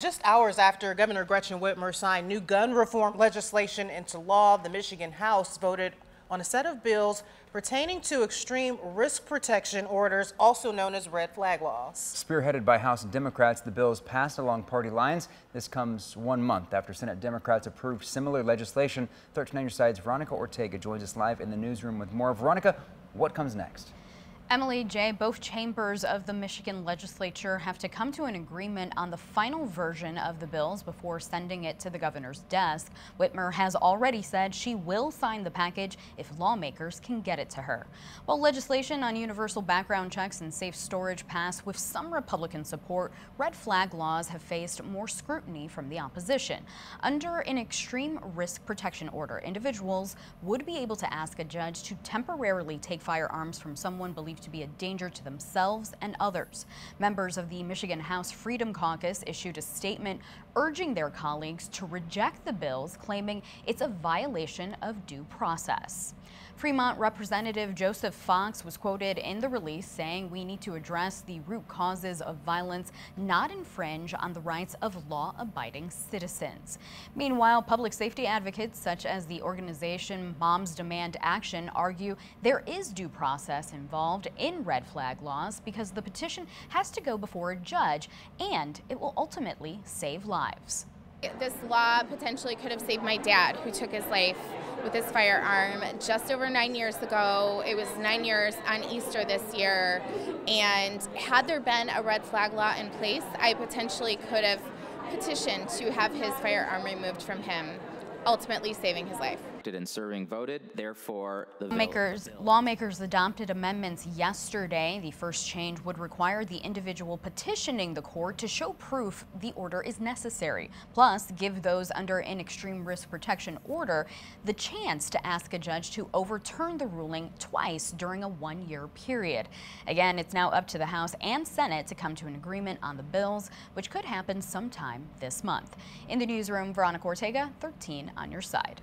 Just hours after Governor Gretchen Whitmer signed new gun reform legislation into law, the Michigan House voted on a set of bills pertaining to extreme risk protection orders, also known as red flag laws. Spearheaded by House Democrats, the bills passed along party lines. This comes 1 month after Senate Democrats approved similar legislation. 13 On Your Side's Veronica Ortega joins us live in the newsroom with more. Veronica, what comes next? Emily Jay, both chambers of the Michigan legislature have to come to an agreement on the final version of the bills before sending it to the governor's desk. Whitmer has already said she will sign the package if lawmakers can get it to her. While legislation on universal background checks and safe storage passed with some Republican support, red flag laws have faced more scrutiny from the opposition. Under an extreme risk protection order, individuals would be able to ask a judge to temporarily take firearms from someone believed to be a danger to themselves and others. Members of the Michigan House Freedom Caucus issued a statement urging their colleagues to reject the bills, claiming it's a violation of due process. Fremont Representative Joseph Fox was quoted in the release saying, "We need to address the root causes of violence, not infringe on the rights of law-abiding citizens." Meanwhile, public safety advocates such as the organization Moms Demand Action argue there is due process involved in red flag laws because the petition has to go before a judge and it will ultimately save lives. This law potentially could have saved my dad, who took his life with his firearm just over 9 years ago. It was 9 years on Easter this year, and had there been a red flag law in place, I potentially could have petitioned to have his firearm removed from him, ultimately saving his life. And serving voted, therefore the lawmakers adopted amendments yesterday. The first change would require the individual petitioning the court to show proof the order is necessary, plus give those under an extreme risk protection order the chance to ask a judge to overturn the ruling twice during a one-year period. Again, it's now up to the House and Senate to come to an agreement on the bills, which could happen sometime this month. In the newsroom, Veronica Ortega, 13 On Your Side.